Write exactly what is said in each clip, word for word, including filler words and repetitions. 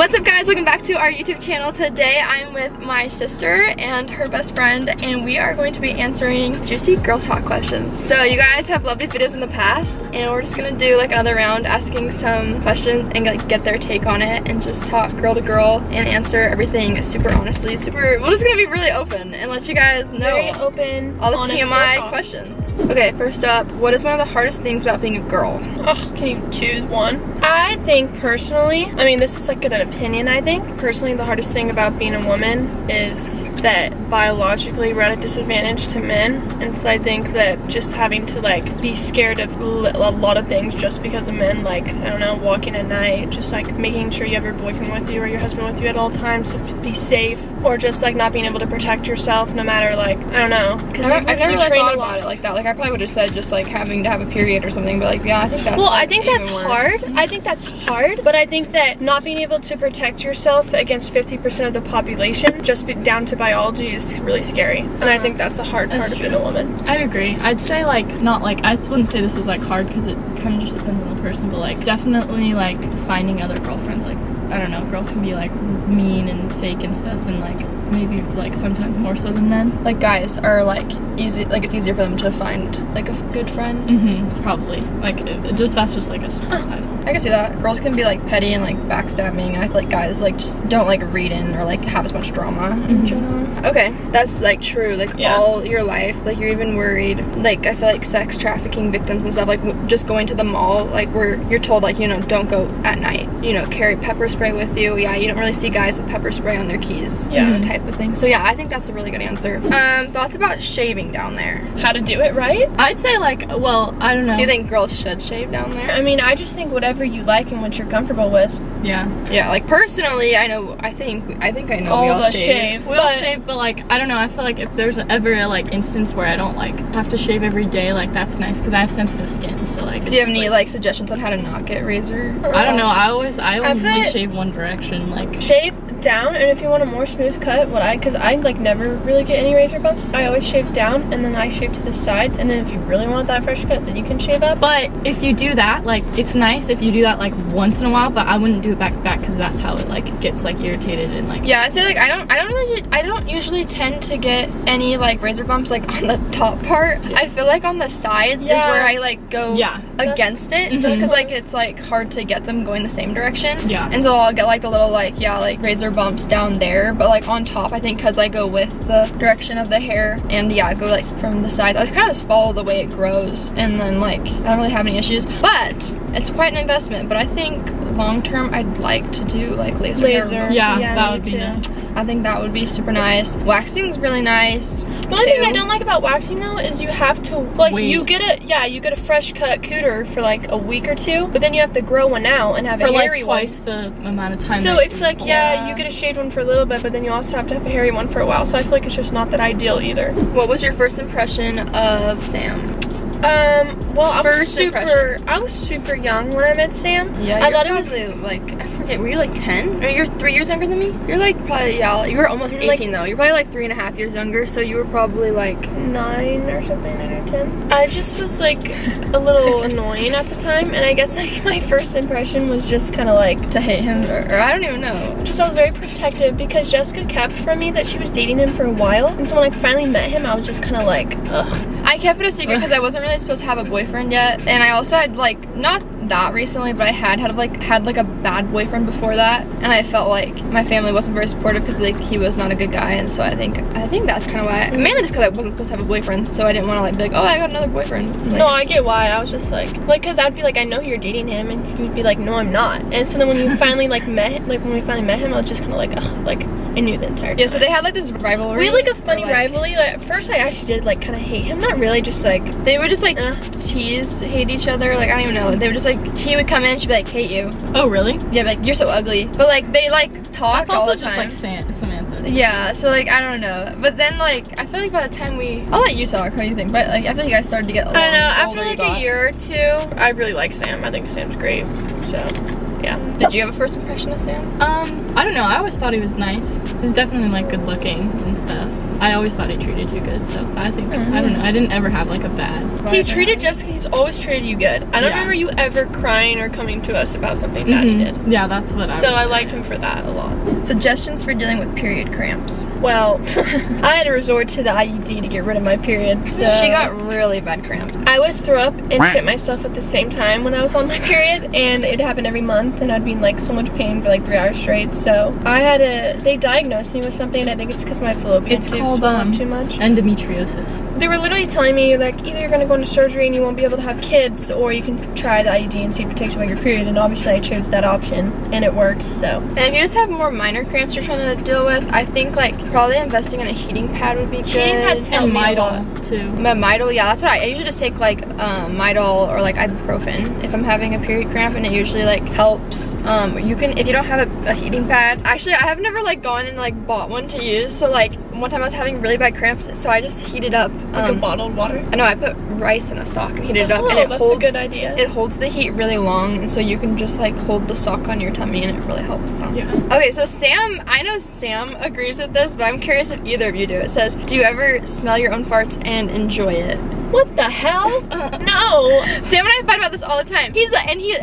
What's up guys, welcome back to our YouTube channel. Today I'm with my sister and her best friend, and we are going to be answering juicy girl talk questions. So you guys have loved these videos in the past, and we're just gonna do like another round asking some questions and like get their take on it and just talk girl to girl and answer everything super honestly, super, we're just gonna be really open and let you guys know. Very open, all the T M I questions. Okay, first up, what is one of the hardest things about being a girl? Oh, can you choose one? I think personally, I mean this is like an opinion I think. Personally, the hardest thing about being a woman is that biologically we're at a disadvantage to men, and so I think that just having to like be scared of a lot of things just because of men, like I don't know, walking at night, just like making sure you have your boyfriend with you or your husband with you at all times to be safe, or just like not being able to protect yourself no matter like, I don't know. Cause I, I never really thought about it like that. Like I probably would have said just like having to have a period or something, but like yeah, I think that's well, like, I think that's worse. hard. I think that's hard, but I think that not being able to protect yourself against fifty percent of the population just be down to biology is really scary, and I think that's a hard that's part true. of being a woman. I'd agree. I'd say like not like I wouldn't say this is like hard because it kind of just depends on the person, but like definitely like finding other girlfriends. Like I don't know, girls can be like mean and fake and stuff, and like maybe like sometimes more so than men. Like guys are like easy, like it's easier for them to find like a good friend. Mm-hmm, probably. Like it just that's just like a small side. I can see that. Girls can be like petty and like backstabbing. I feel like guys like just don't like read in or like have as much drama mm-hmm. in general. Okay, that's like true. Like yeah. all your life, like you're even worried. Like I feel like sex trafficking victims and stuff. Like w just going to the mall, like where you're told like you know don't go at night. You know carry pepper spray with you. Yeah, you don't really see guys with pepper spray on their keys. Yeah. Mm-hmm. Type of thing. So yeah, I think that's a really good answer. Um, thoughts about shaving down there? How to do it right? I'd say like, well, I don't know. Do you think girls should shave down there? I mean, I just think whatever you like and what you're comfortable with. Yeah. Yeah, like personally, I know, I think, I think I know all we all shave. shave. We but, all shave, but like, I don't know, I feel like if there's ever a like instance where I don't like have to shave every day, like that's nice because I have sensitive skin, so like. Do you have any like, like suggestions on how to not get razor? I don't know, I always, I only shave one direction, like. Shave down, and if you want a more smooth cut, what I, cause I like never really get any razor bumps, I always shave down and then I shave to the sides, and then if you really want that fresh cut, then you can shave up. But if you do that, like it's nice if you do that like once in a while, but I wouldn't do back to back because that's how it like gets like irritated and like yeah. So like I don't I don't really I don't usually tend to get any like razor bumps like on the top part. Yeah. I feel like on the sides yeah. is where I like go yeah. against that's, it mm-hmm. just because like it's like hard to get them going the same direction. Yeah. And so I'll get like the little like yeah like razor bumps down there, but like on top I think because I go with the direction of the hair and yeah I go like from the sides. I kind of just follow the way it grows, and then like I don't really have any issues. But it's quite an investment. But I think long term I. I'd like to do like laser, laser. hair. Yeah, yeah, that would be too. nice. I think that would be super nice. Waxing's really nice. The only thing I don't like about waxing though is you have to like Wait. you get a yeah you get a fresh cut cooter for like a week or two, but then you have to grow one out and have for a hairy like twice one. the amount of time. So it's like yeah, yeah you get a shaved one for a little bit, but then you also have to have a hairy one for a while. So I feel like it's just not that ideal either. What was your first impression of Sam? Um, well, I was super, I was super young when I met Sam. Yeah, I thought it was like, I forget, were you like ten? Or you're three years younger than me? You're like probably, yeah, like, you were almost eighteen like, though. You're probably like three and a half years younger, so you were probably like nine or something, nine or ten. I just was like a little annoying at the time, and I guess like my first impression was just kind of like to hate him, or, or I don't even know. Just I was very protective because Jessica kept from me that she was dating him for a while, and so when I finally met him, I was just kind of like, ugh. I kept it a secret because I wasn't really supposed to have a boyfriend yet, and I also had like not that recently, but I had had like had like a bad boyfriend before that, and I felt like my family wasn't very supportive because like he was not a good guy, and so I think I think that's kind of why I, mainly just because I wasn't supposed to have a boyfriend, so I didn't want to like be like oh I got another boyfriend. Like, no, I get why. I was just like like because I'd be like I know you're dating him, and you'd be like no I'm not, and so then when you finally like met him, like when we finally met him, I was just kind of like ugh, like I knew the entire time. Yeah, so they had like this rivalry. We had like a funny or, like, rivalry. Like, at first I actually did like kind of hate him, not really, just like they would just like uh, tease, hate each other. Like I don't even know. They were just like he would come in and she'd be like hate you. Oh really? Yeah, like you're so ugly. But like they like talk That's all the time. That's also just like Samantha. Yeah, so like I don't know. But then like I feel like by the time we, I'll let you talk. How do you think? But like I feel like I started to get. Along, I know. After like a year or two, I really like Sam. I think Sam's great. So. Yeah. Did you have a first impression of Sam? Um, I don't know. I always thought he was nice. He's definitely like good looking and stuff. I always thought he treated you good, so I think, mm-hmm. I don't know, I didn't ever have like a bad. He treated Jessica, he's always treated you good. I don't yeah. remember you ever crying or coming to us about something mm-hmm. that he did. Yeah, that's what I So I liked him for that a lot. Suggestions for dealing with period cramps. Well, I had to resort to the I U D to get rid of my periods. So she got really bad cramps. I would throw up and shit myself at the same time when I was on my period, and it happened every month, and I'd be in like so much pain for like three hours straight. So I had a, they diagnosed me with something, and I think it's because my fallopian tube swelled up too much. Endometriosis. They were literally telling me like either you're gonna go into surgery and you won't be able to have kids, or you can try the I U D and see if it takes away your period. And obviously I chose that option, and it worked. So. And if you just have more minor cramps you're trying to deal with, I think like probably investing in a heating pad would be good. Heating pads help me a lot too. Midol, yeah, that's what I, I usually just take like um, Midol or like ibuprofen if I'm having a period cramp, and it usually like helps. Um, you can, if you don't have a, a heating pad. Actually, I have never like gone and like bought one to use. So like one time I was having really bad cramps, so I just heated up um, like a bottled water. I know, I put rice in a sock and heated it up, oh, and it that's holds. A good idea. It holds the heat really long, and so you can just like hold the sock on your tummy, and it really helps. So. Yeah. Okay, so Sam, I know Sam agrees with this, but I'm curious if either of you do. It says, do you ever smell your own farts and enjoy it? What the hell? No! Sam and I fight about this all the time. He's and he,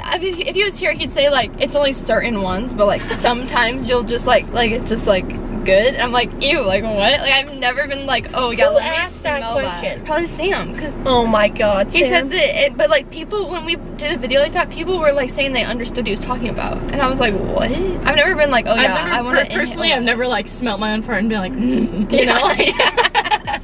if he was here, he'd say like, it's only certain ones, but like sometimes you'll just like, like it's just like good. And I'm like, ew, like what? Like I've never been like, oh yeah, Who let me asked smell that question? That. Probably Sam, because oh my god, he Sam. Said that. It, but like people, when we did a video like that, people were like saying they understood what he was talking about, and I was like, what? I've never been like, oh yeah, I've never, I want to. Personally, I've never like smelt my own fart and been like, mm, you yeah, know. Yeah.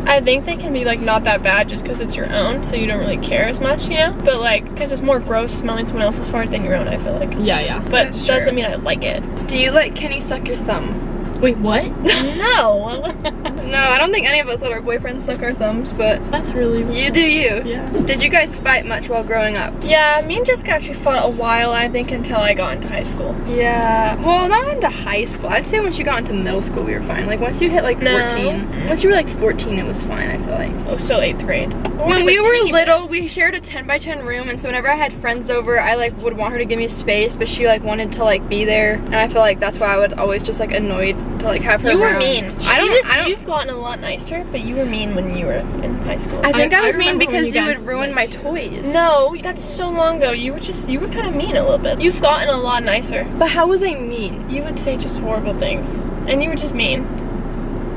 I think they can be like not that bad just because it's your own, so you don't really care as much, you know? But like, because it's more gross smelling someone else's fart than your own, I feel like. Yeah, yeah. But That's doesn't true. mean I like it. Do you like, can you suck your thumb? Wait, what? No! No, I don't think any of us let our boyfriends suck our thumbs, but... That's really weird. You do you. Yeah. Did you guys fight much while growing up? Yeah, me and Jessica actually fought a while, I think, until I got into high school. Yeah. Well, not into high school. I'd say once you got into middle school, we were fine. Like, once you hit, like, no. fourteen. Once you were, like, fourteen, it was fine, I feel like. Oh, so eighth grade. When we were little, we shared a ten by ten room, and so whenever I had friends over, I, like, would want her to give me space, but she, like, wanted to, like, be there, and I feel like that's why I was always just, like, annoyed to like have her You around. Were mean. I don't, just, I don't, you've gotten a lot nicer, but you were mean when you were in high school. I think I, I was I mean because you, you would ruin my toys. No, that's so long ago. You were just, you were kind of mean a little bit. You've gotten a lot nicer. But how was I mean? You would say just horrible things, and you were just mean.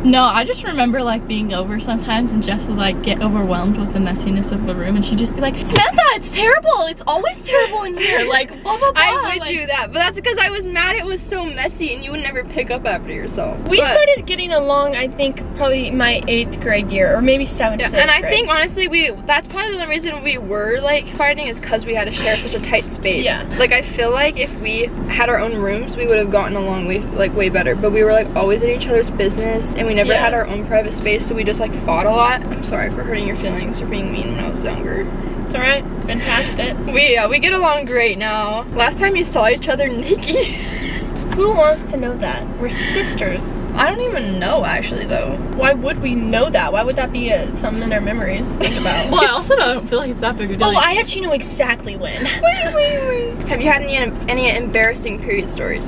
No, I just remember like being over sometimes, and Jess would like get overwhelmed with the messiness of the room, and she'd just be like, Samantha, it's terrible! It's always terrible in here! Like, blah, blah, blah. I would like, do that, but that's because I was mad it was so messy and you would never pick up after yourself. We but, started getting along, I think, probably my eighth grade year, or maybe seventh yeah, And I grade. think, honestly, we that's probably the only reason we were like fighting is because we had to share such a tight space. Yeah. Like, I feel like if we had our own rooms, we would have gotten along way, like, way better, but we were like always in each other's business, and we never yeah. had our own private space, so we just like fought a lot. I'm sorry for hurting your feelings or being mean when I was younger. It's alright. Been past it. We uh, we get along great now. Last time you saw each other naked. Who wants to know that? We're sisters. I don't even know, actually, though. Why would we know that? Why would that be a, something in our memories to think about? Well, I also don't feel like it's that big a deal. Oh, I actually know exactly when. Wait, wait, wait. Have you had any any embarrassing period stories?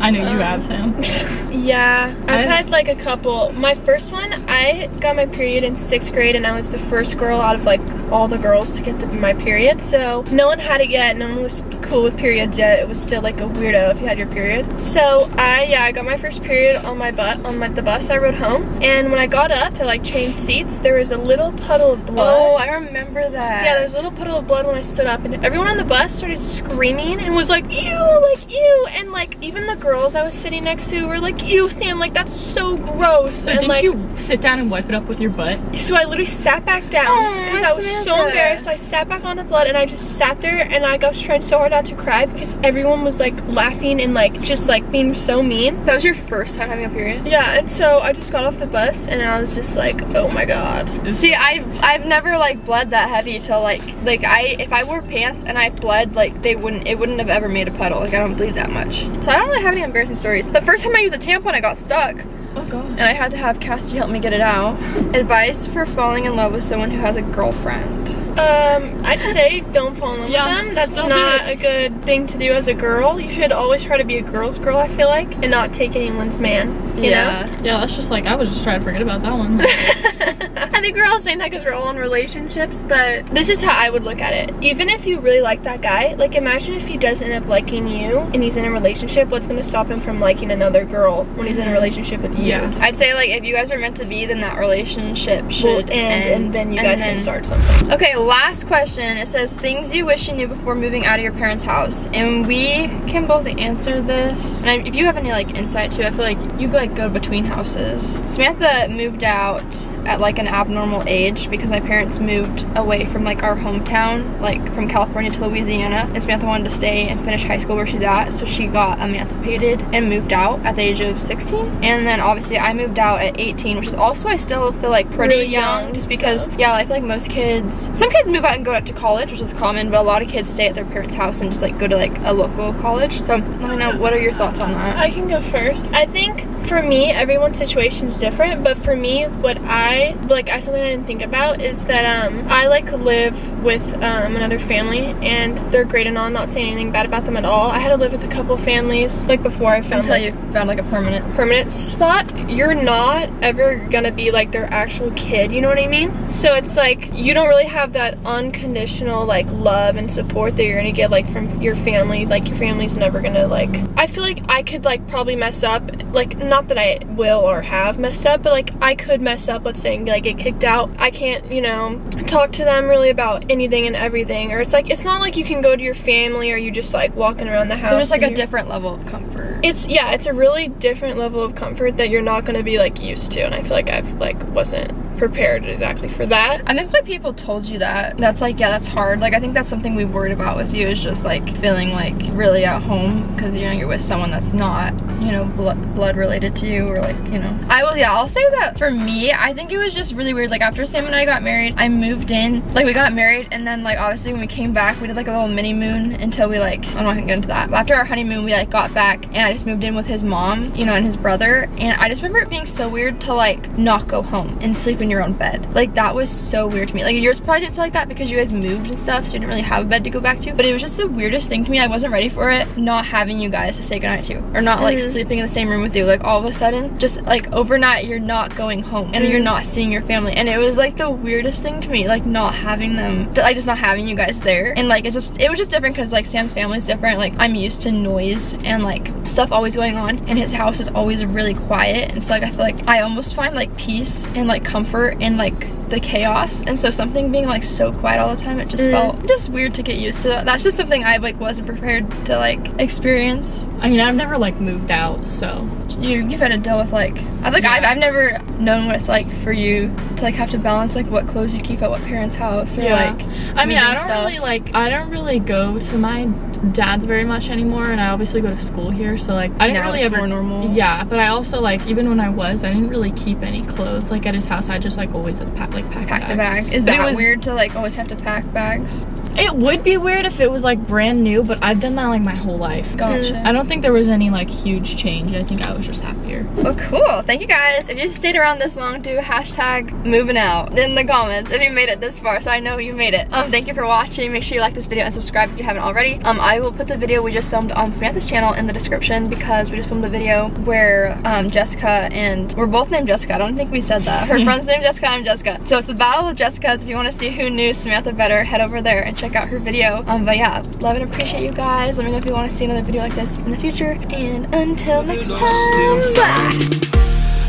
I know um, you have, Sam. Yeah. I've had, like, a couple. My first one, I got my period in sixth grade, and I was the first girl out of, like, all the girls to get the, my period. So, no one had it yet. No one was cool with periods yet. It was still, like, a weirdo if you had your period. So, I, yeah, I got my first period on my butt. on my, the bus I rode home, and when I got up to like change seats, there was a little puddle of blood. Oh, I remember that. Yeah, there was a little puddle of blood when I stood up, and everyone on the bus started screaming and was like, ew, like ew, and like even the girls I was sitting next to were like, ew, Sam, like that's so gross. So and, didn't like, you sit down and wipe it up with your butt? So I literally sat back down because I was so embarrassed, so I sat back on the blood, and I just sat there, and like, I was trying so hard not to cry because everyone was like laughing and like just like being so mean. That was your first time having a period? Yeah, and so I just got off the bus, and I was just like, oh my god. See, I've, I've never, like, bled that heavy till, like, like, I, if I wore pants and I bled, like, they wouldn't, it wouldn't have ever made a puddle. Like, I don't bleed that much. So I don't really have any embarrassing stories. The first time I used a tampon, I got stuck. Oh god. And I had to have Cassidy help me get it out. Advice for falling in love with someone who has a girlfriend. Um, I'd say don't fall in love yeah, with them. That's not a good thing to do as a girl. You should always try to be a girl's girl, I feel like, and not take anyone's man, you yeah. know? Yeah, that's just like, I was just trying to forget about that one. I think we're all saying that because we're all in relationships, but this is how I would look at it. Even if you really like that guy, like imagine if he does end up liking you and he's in a relationship, what's going to stop him from liking another girl when he's in a relationship with you? Yeah. I'd say like if you guys are meant to be, then that relationship should well, end, end. And then you guys then, can start something. Okay, last question. It says things you wish you knew before moving out of your parents' house. And we can both answer this. And if you have any like insight too, I feel like you like go between houses. Samantha moved out at like an abnormal age because my parents moved away from like our hometown, like from California to Louisiana, and Samantha wanted to stay and finish high school where she's at, so she got emancipated and moved out at the age of sixteen. And then obviously I moved out at eighteen, which is also I still feel like pretty really young, young just because so. yeah I feel like most kids, some kids move out and go out to college, which is common, but a lot of kids stay at their parents' house and just like go to like a local college. So I don't know, what are your thoughts on that? I can go first. I think for me everyone's situation is different, but for me what I like I something I didn't think about is that um I like live with um another family, and they're great and all. I'm not saying anything bad about them at all. I had to live with a couple families like before I found until like, you found like a permanent permanent spot. You're not ever gonna be like their actual kid, you know what I mean? So it's like you don't really have that unconditional like love and support that you're gonna get like from your family. Like your family's never gonna like. I feel like I could like probably mess up, like not that I will or have messed up, but like I could mess up. Let's say like get kicked out. I can't, you know, talk to them really about anything and everything. Or it's like it's not like you can go to your family or you just like walking around the house. There's like a different level of comfort. It's yeah, it's a really different level of comfort that you're not gonna be like used to, and I feel like I've like wasn't prepared exactly for that. I think like people told you that. That's like, yeah, that's hard. Like I think that's something we've worried about with you, is just like feeling like really at home because you know you're with someone that's not, you know, blood, blood related to you, or like, you know. I will, yeah, I'll say that for me, I think it was just really weird. Like after Sam and I got married, I moved in, like we got married, and then like obviously when we came back, we did like a little mini moon until we like, I'm not gonna get into that. But after our honeymoon, we like got back and I just moved in with his mom, you know, and his brother. And I just remember it being so weird to like not go home and sleep in your own bed. Like that was so weird to me. Like yours probably didn't feel like that because you guys moved and stuff, so you didn't really have a bed to go back to, but it was just the weirdest thing to me. I wasn't ready for it, not having you guys to say goodnight to, or not like mm-hmm. sleeping in the same room with you. Like all of a sudden, just like overnight, you're not going home and mm-hmm. you're not seeing your family, and it was like the weirdest thing to me, like not having them, like just not having you guys there. And like it's just, it was just different because like Sam's family's different. Like I'm used to noise and like stuff always going on, and his house is always really quiet, and so like I feel like I almost find like peace and like comfort in like the chaos. And so something being like so quiet all the time, it just mm. felt just weird to get used to. That that's just something I like wasn't prepared to like experience. I mean, I've never like moved out, so you, you've had to deal with like I like yeah. I've, I've never known what it's like for you to like have to balance like what clothes you keep at what parents' house, or yeah. like I mean I don't stuff. really like I don't really go to my dad's very much anymore, and I obviously go to school here, so like I didn't now really it's ever more normal. Yeah, but I also like even when I was I didn't really keep any clothes like at his house. I just like always pack like pack packed a bag. A bag. Is but that was, weird to like always have to pack bags? It would be weird if it was like brand new, but I've done that like my whole life. Gotcha. Mm. I don't think there was any like huge change. I think I was just happier. Well, cool. Thank you guys. If you stayed around this long, do hashtag moving out in the comments if you made it this far, so I know you made it. Um, thank you for watching. Make sure you like this video and subscribe if you haven't already. Um, I will put the video we just filmed on Samantha's channel in the description, because we just filmed a video where um, Jessica and we're both named Jessica. I don't think we said that. Her friend's name Jessica, I'm Jessica. So it's the Battle of Jessicas. If you want to see who knew Samantha better, head over there and check out her video. Um, but yeah, love and appreciate you guys. Let me know if you want to see another video like this in the future. And until next time, bye.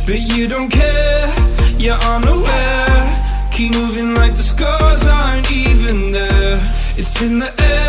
But you don't care, you're unaware. Keep moving like the scars aren't even there. It's in the air.